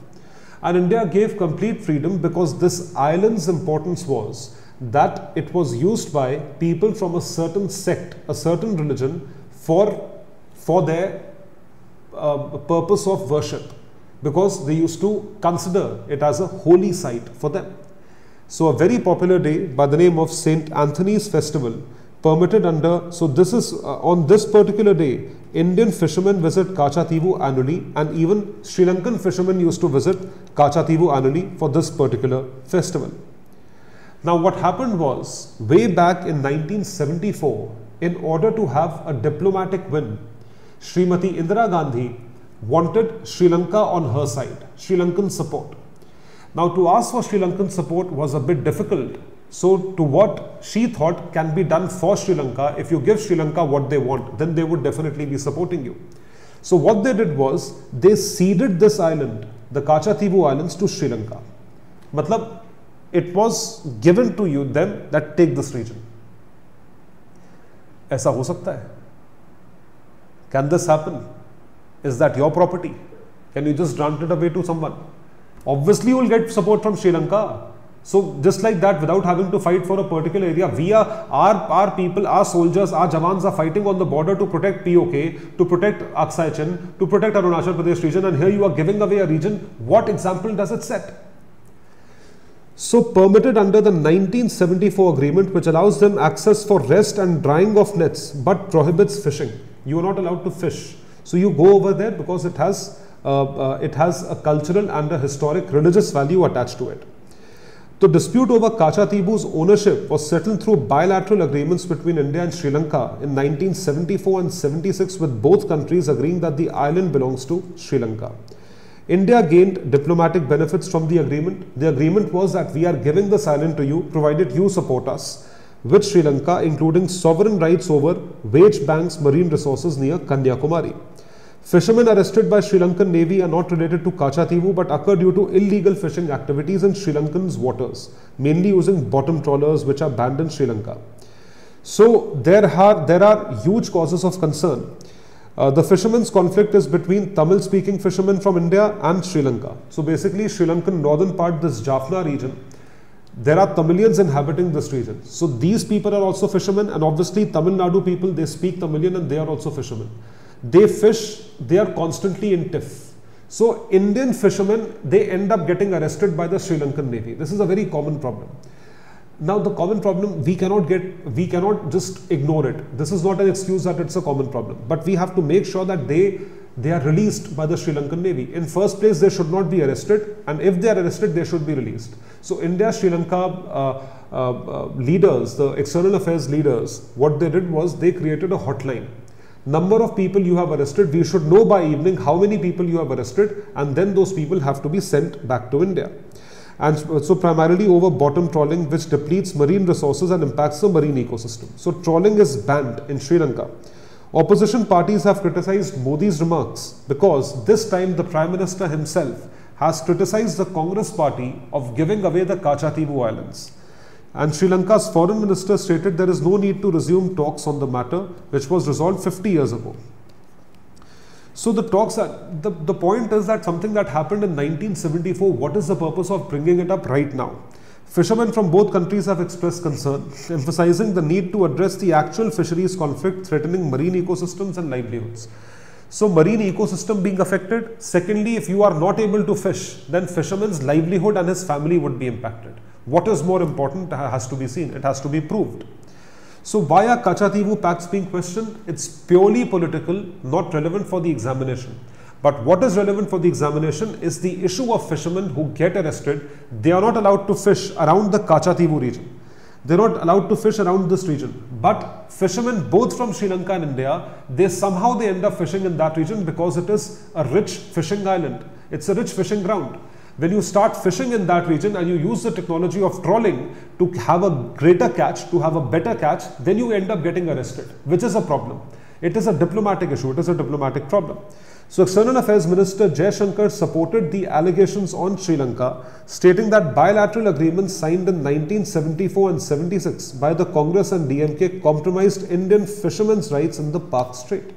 And India gave complete freedom because this island's importance was that it was used by people from a certain sect, a certain religion for, for their uh, purpose of worship, because they used to consider it as a holy site for them. So a very popular day by the name of Saint Anthony's Festival permitted under, so this is uh, on this particular day, Indian fishermen visit Katchatheevu annually, and even Sri Lankan fishermen used to visit Katchatheevu annually for this particular festival. Now what happened was, way back in nineteen seventy-four, in order to have a diplomatic win, Srimati Indira Gandhi wanted Sri Lanka on her side, Sri Lankan support. Now to ask for Sri Lankan support was a bit difficult. So to what she thought can be done for Sri Lanka, if you give Sri Lanka what they want, then they would definitely be supporting you. So what they did was, they ceded this island, the Katchatheevu Islands, to Sri Lanka. Matlab, it was given to you them that take this region. Aisa ho sakta hai? Can this happen? Is that your property? Can you just grant it away to someone? Obviously you will get support from Sri Lanka. So just like that, without having to fight for a particular area, we are, our, our people, our soldiers, our jawans are fighting on the border to protect P O K, to protect Aksai Chin, to protect Arunachal Pradesh region, and here you are giving away a region. What example does it set? So permitted under the nineteen seventy-four agreement, which allows them access for rest and drying of nets, but prohibits fishing. You are not allowed to fish. So you go over there because it has, uh, uh, it has a cultural and a historic religious value attached to it. The dispute over Katchatheevu's ownership was settled through bilateral agreements between India and Sri Lanka in nineteen seventy-four and seventy-six, with both countries agreeing that the island belongs to Sri Lanka. India gained diplomatic benefits from the agreement. The agreement was that we are giving this island to you provided you support us with Sri Lanka, including sovereign rights over wage banks, marine resources near Kanyakumari. Fishermen arrested by Sri Lankan Navy are not related to Katchatheevu but occur due to illegal fishing activities in Sri Lankan's waters, mainly using bottom trawlers which are banned in Sri Lanka. So there are, there are huge causes of concern. Uh, the fishermen's conflict is between Tamil-speaking fishermen from India and Sri Lanka. So basically Sri Lankan northern part, this Jaffna region, there are Tamilians inhabiting this region. So these people are also fishermen, and obviously Tamil Nadu people, they speak Tamilian and they are also fishermen. They fish, they are constantly in tiff. So Indian fishermen, they end up getting arrested by the Sri Lankan Navy. This is a very common problem. Now the common problem, we cannot get, we cannot just ignore it. This is not an excuse that it's a common problem, but we have to make sure that they, they are released by the Sri Lankan Navy. In first place, they should not be arrested, and if they are arrested, they should be released. So India, Sri Lanka uh, uh, uh, leaders, the external affairs leaders, what they did was they created a hotline. Number of people you have arrested, we should know by evening how many people you have arrested, and then those people have to be sent back to India. And so primarily over bottom trawling, which depletes marine resources and impacts the marine ecosystem. So trawling is banned in Sri Lanka. Opposition parties have criticized Modi's remarks because this time the Prime Minister himself has criticized the Congress party of giving away the Katchatheevu Islands. And Sri Lanka's foreign minister stated there is no need to resume talks on the matter, which was resolved fifty years ago. So the talks are, the, the point is that something that happened in nineteen seventy-four, what is the purpose of bringing it up right now? Fishermen from both countries have expressed concern, emphasizing the need to address the actual fisheries conflict threatening marine ecosystems and livelihoods. So marine ecosystem being affected. Secondly, if you are not able to fish, then fisherman's livelihood and his family would be impacted. What is more important has to be seen. It has to be proved. So why are Katchatheevu pacts being questioned? It's purely political, not relevant for the examination. But what is relevant for the examination is the issue of fishermen who get arrested. They are not allowed to fish around the Katchatheevu region. They're not allowed to fish around this region. But fishermen both from Sri Lanka and India, they somehow they end up fishing in that region because it is a rich fishing island. It's a rich fishing ground. When you start fishing in that region and you use the technology of trawling to have a greater catch, to have a better catch, then you end up getting arrested, which is a problem. It is a diplomatic issue. It is a diplomatic problem. So External Affairs Minister Jaishankar supported the allegations on Sri Lanka, stating that bilateral agreements signed in nineteen seventy-four and seventy-six by the Congress and D M K compromised Indian fishermen's rights in the Palk Strait.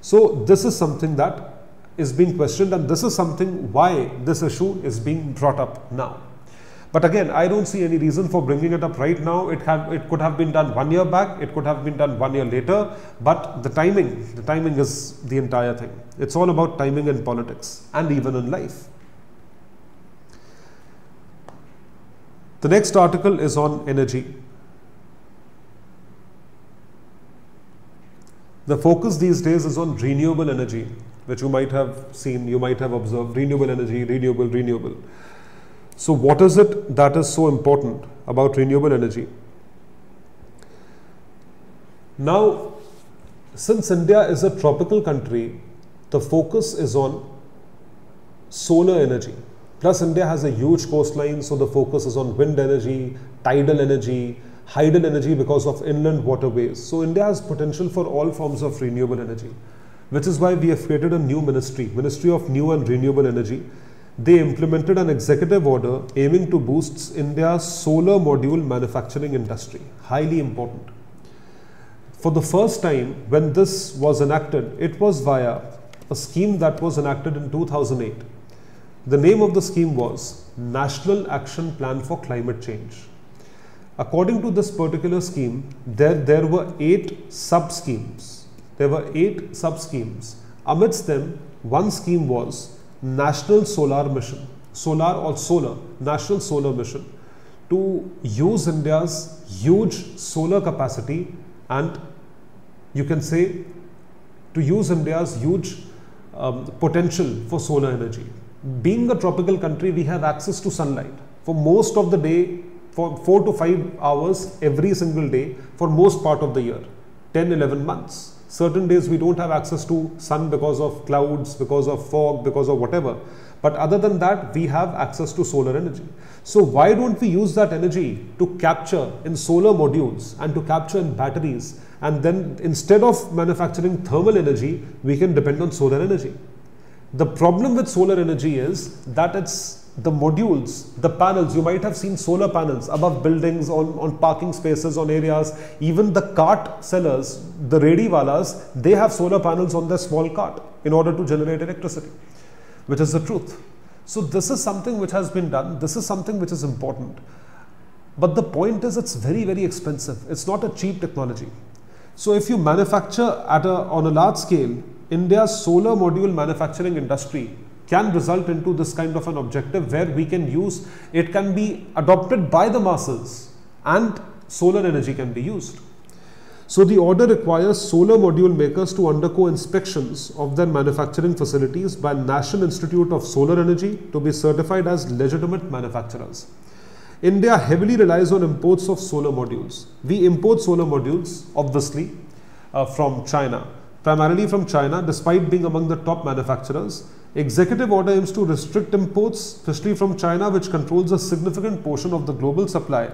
So this is something that is being questioned, and this is something why this issue is being brought up now. But again, I don't see any reason for bringing it up right now. It have it could have been done one year back. It could have been done one year later. But the timing, the timing is the entire thing. It's all about timing in politics and even in life. The next article is on energy. The focus these days is on renewable energy, which you might have seen, you might have observed. Renewable energy, renewable, renewable. So what is it that is so important about renewable energy? Now, since India is a tropical country, the focus is on solar energy. Plus, India has a huge coastline, so the focus is on wind energy, tidal energy, hydel energy because of inland waterways. So India has potential for all forms of renewable energy, which is why we have created a new ministry, Ministry of New and Renewable Energy. They implemented an executive order aiming to boost India's solar module manufacturing industry. Highly important. For the first time when this was enacted, it was via a scheme that was enacted in two thousand eight. The name of the scheme was National Action Plan for Climate Change. According to this particular scheme, there, there were eight sub-schemes. There were eight sub-schemes. Amidst them, one scheme was National Solar Mission, Solar or Solar, National Solar Mission, to use India's huge solar capacity, and you can say to use India's huge um, potential for solar energy. Being a tropical country, we have access to sunlight for most of the day, for four to five hours every single day for most part of the year, ten, eleven months. Certain days we don't have access to sun because of clouds, because of fog, because of whatever. But other than that, we have access to solar energy. So why don't we use that energy to capture in solar modules and to capture in batteries? And then instead of manufacturing thermal energy, we can depend on solar energy. The problem with solar energy is that it's the modules, the panels. You might have seen solar panels above buildings, on, on parking spaces, on areas. Even the cart sellers, the rediwalas, they have solar panels on their small cart in order to generate electricity, which is the truth. So this is something which has been done. This is something which is important. But the point is, it's very, very expensive. It's not a cheap technology. So if you manufacture at a, on a large scale, India's solar module manufacturing industry can result into this kind of an objective where we can use, it can be adopted by the masses and solar energy can be used. So the order requires solar module makers to undergo inspections of their manufacturing facilities by National Institute of Solar Energy to be certified as legitimate manufacturers. India heavily relies on imports of solar modules. We import solar modules, obviously, uh, from China, primarily from China, despite being among the top manufacturers. Executive order aims to restrict imports, especially from China, which controls a significant portion of the global supply,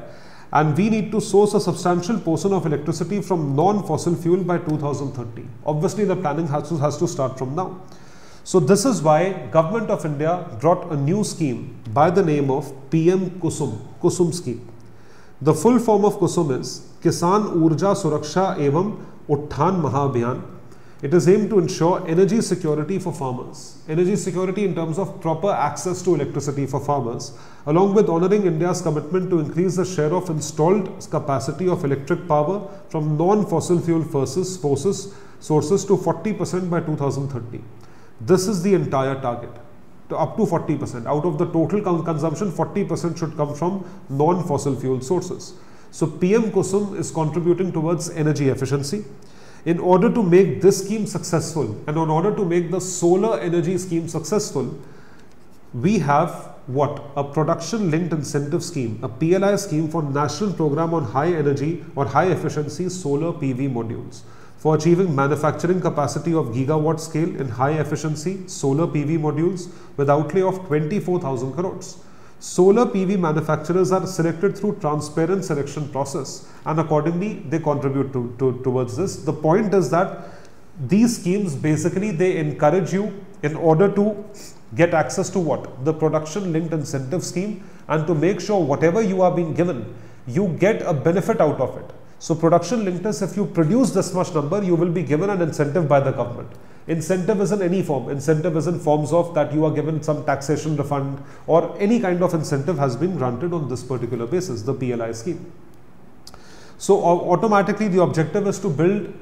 and we need to source a substantial portion of electricity from non-fossil fuel by two thousand thirty. Obviously, the planning has to, has to start from now. So this is why Government of India brought a new scheme by the name of P M Kusum, Kusum scheme. The full form of Kusum is Kisan Urja Suraksha evam Utthan Mahabhyan. It is aimed to ensure energy security for farmers, energy security in terms of proper access to electricity for farmers, along with honouring India's commitment to increase the share of installed capacity of electric power from non-fossil fuel sources, sources, sources to forty percent by two thousand thirty. This is the entire target, to up to forty percent. Out of the total consumption, forty percent should come from non-fossil fuel sources. So P M Kusum is contributing towards energy efficiency. In order to make this scheme successful, and in order to make the solar energy scheme successful, we have what? A production linked incentive scheme, a P L I scheme for national program on high energy or high efficiency solar P V modules. for achieving manufacturing capacity of gigawatt scale in high efficiency solar P V modules with outlay of twenty-four thousand crores. Solar P V manufacturers are selected through transparent selection process, and accordingly they contribute to, to, towards this. The point is that these schemes basically they encourage you in order to get access to what? The production linked incentive scheme, and to make sure whatever you are being given, you get a benefit out of it. So production linked is if you produce this much number, you will be given an incentive by the government. Incentive is in any form. Incentive is in forms of that you are given some taxation refund or any kind of incentive has been granted on this particular basis, the P L I scheme. So automatically the objective is to build,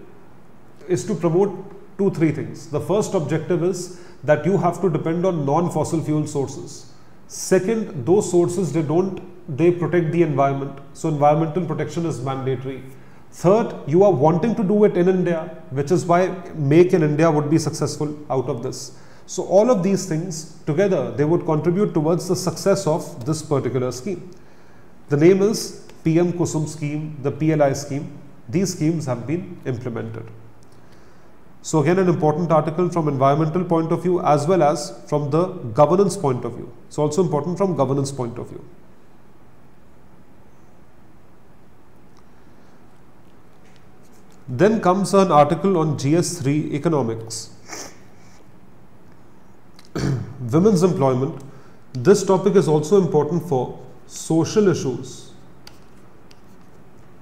is to promote two, three things. The first objective is that you have to depend on non-fossil fuel sources. Second, those sources, they don't, they protect the environment. So environmental protection is mandatory. Third, you are wanting to do it in India, which is why Make in India would be successful out of this. So all of these things together, they would contribute towards the success of this particular scheme. The name is P M Kusum scheme, the P L I scheme. These schemes have been implemented. So again, an important article from environmental point of view as well as from the governance point of view. It's also important from governance point of view. Then comes an article on G S three economics. Women's employment. This topic is also important for social issues.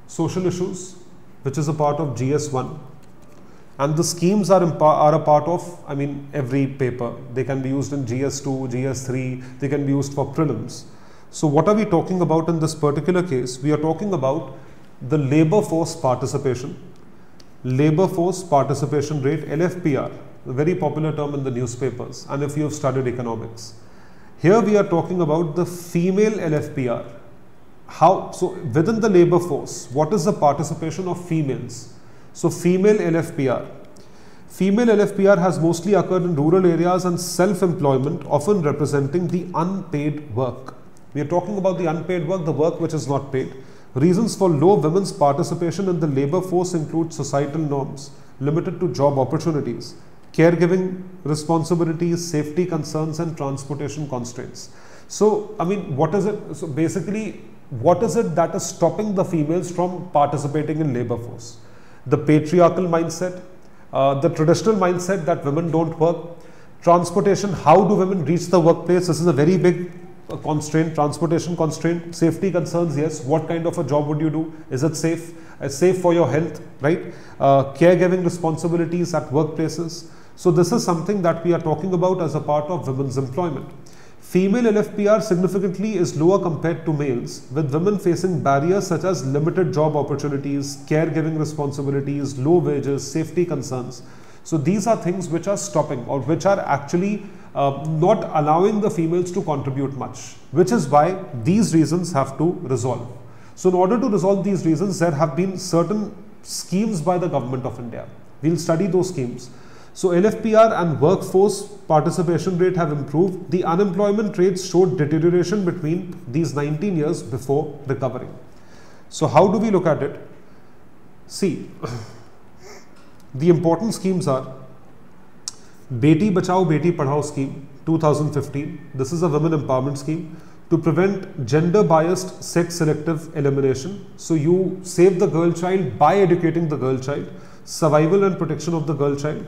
Social issues, which is a part of G S one. And the schemes are, are a part of, I mean, every paper. They can be used in G S two, G S three, they can be used for prelims. So what are we talking about in this particular case? We are talking about the labor force participation, labor force participation rate, L F P R, a very popular term in the newspapers and if you have studied economics. Here we are talking about the female L F P R. How? So within the labor force, what is the participation of females? So female L F P R. Female L F P R has mostly occurred in rural areas and self-employment, often representing the unpaid work. We are talking about the unpaid work, the work which is not paid. Reasons for low women's participation in the labor force include societal norms, limited to job opportunities, caregiving responsibilities, safety concerns and transportation constraints. So, I mean, what is it? So basically, what is it that is stopping the females from participating in labor force? The patriarchal mindset, uh, the traditional mindset that women don't work, transportation, how do women reach the workplace? This is a very big uh, constraint, transportation constraint, safety concerns, yes, what kind of a job would you do? Is it safe? Uh, safe for your health, right? Uh, caregiving responsibilities at workplaces. So this is something that we are talking about as a part of women's employment. Female L F P R significantly is lower compared to males, with women facing barriers such as limited job opportunities, caregiving responsibilities, low wages, safety concerns. So these are things which are stopping or which are actually uh, not allowing the females to contribute much, which is why these reasons have to resolve. So in order to resolve these reasons, there have been certain schemes by the government of India. We'll study those schemes. So L F P R and workforce participation rate have improved. The unemployment rates showed deterioration between these nineteen years before recovering. So how do we look at it? See, the important schemes are Beti Bachao Beti Padhao scheme two thousand fifteen. This is a women empowerment scheme to prevent gender biased sex selective elimination. So you save the girl child by educating the girl child, survival and protection of the girl child.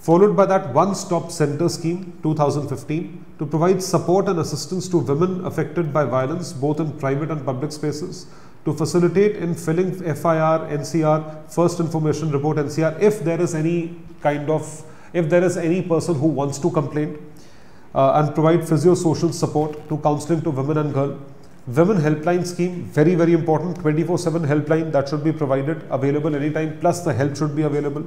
Followed by that one-stop center scheme two thousand fifteen to provide support and assistance to women affected by violence both in private and public spaces, to facilitate in filling F I R, N C R, first information report N C R if there is any kind of, if there is any person who wants to complain, uh, and provide physio-social support to counseling to women and girl. Women helpline scheme, very, very important, twenty-four seven helpline that should be provided, available anytime, plus the help should be available.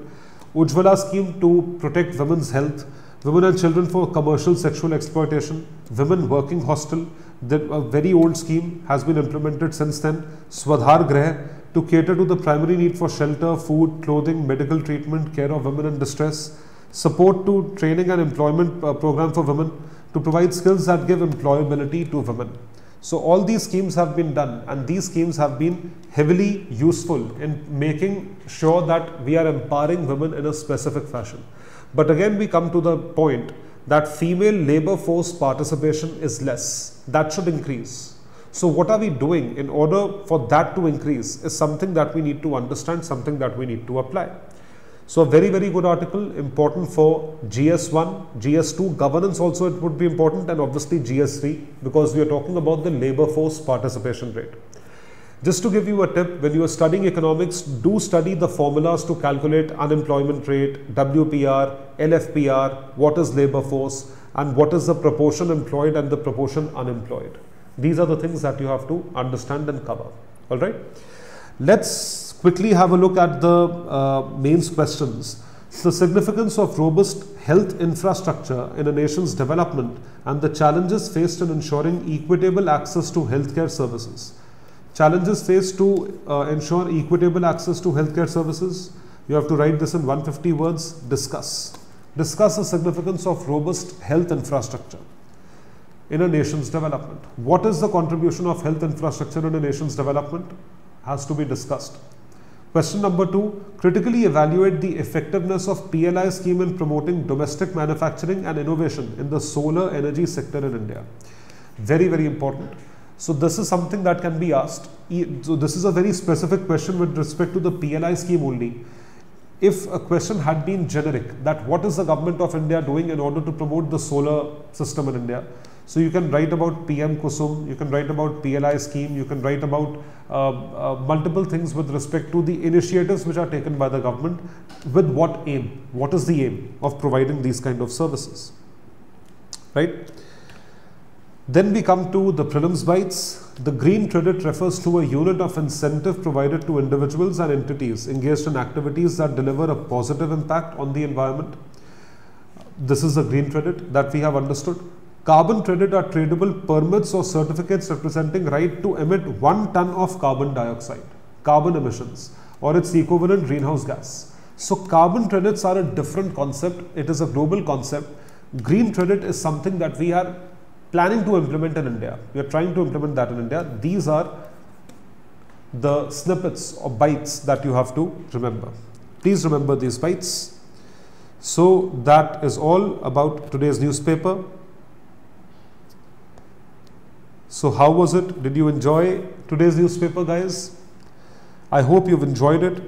Ujjwala scheme to protect women's health, women and children for commercial sexual exploitation, women working hostel, that a very old scheme has been implemented since then. Swadhar Greh to cater to the primary need for shelter, food, clothing, medical treatment, care of women in distress, support to training and employment program for women to provide skills that give employability to women. So all these schemes have been done, and these schemes have been heavily useful in making sure that we are empowering women in a specific fashion. But again, we come to the point that female labor force participation is less. That should increase. So what are we doing in order for that to increase is something that we need to understand, something that we need to apply. So a very, very good article, important for G S one, G S two, governance also it would be important, and obviously G S three, because we are talking about the labour force participation rate. Just to give you a tip, when you are studying economics, do study the formulas to calculate unemployment rate, W P R, L F P R, what is labour force, and what is the proportion employed and the proportion unemployed. These are the things that you have to understand and cover. All right. Let's quickly have a look at the uh, main questions. The significance of robust health infrastructure in a nation's development and the challenges faced in ensuring equitable access to healthcare services. Challenges faced to uh, ensure equitable access to healthcare services. You have to write this in one hundred fifty words. Discuss. Discuss the significance of robust health infrastructure in a nation's development. What is the contribution of health infrastructure in a nation's development? Has to be discussed. Question number two, critically evaluate the effectiveness of P L I scheme in promoting domestic manufacturing and innovation in the solar energy sector in India. Very, very important. So this is something that can be asked. So this is a very specific question with respect to the P L I scheme only. If a question had been generic, that what is the government of India doing in order to promote the solar system in India? So you can write about P M Kusum, you can write about P L I scheme, you can write about uh, uh, multiple things with respect to the initiatives which are taken by the government with what aim, what is the aim of providing these kind of services, right? Then we come to the prelims bites. The green credit refers to a unit of incentive provided to individuals and entities engaged in activities that deliver a positive impact on the environment. This is the green credit that we have understood. Carbon credit are tradable permits or certificates representing right to emit one ton of carbon dioxide, carbon emissions, or its equivalent greenhouse gas. So carbon credits are a different concept. It is a global concept. Green credit is something that we are planning to implement in India. We are trying to implement that in India. These are the snippets or bytes that you have to remember. Please remember these bytes. So that is all about today's newspaper. So how was it? Did you enjoy today's newspaper, guys? I hope you've enjoyed it.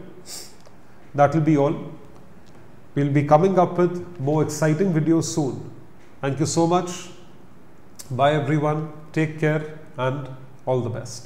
That will be all. We'll be coming up with more exciting videos soon. Thank you so much. Bye everyone. Take care and all the best.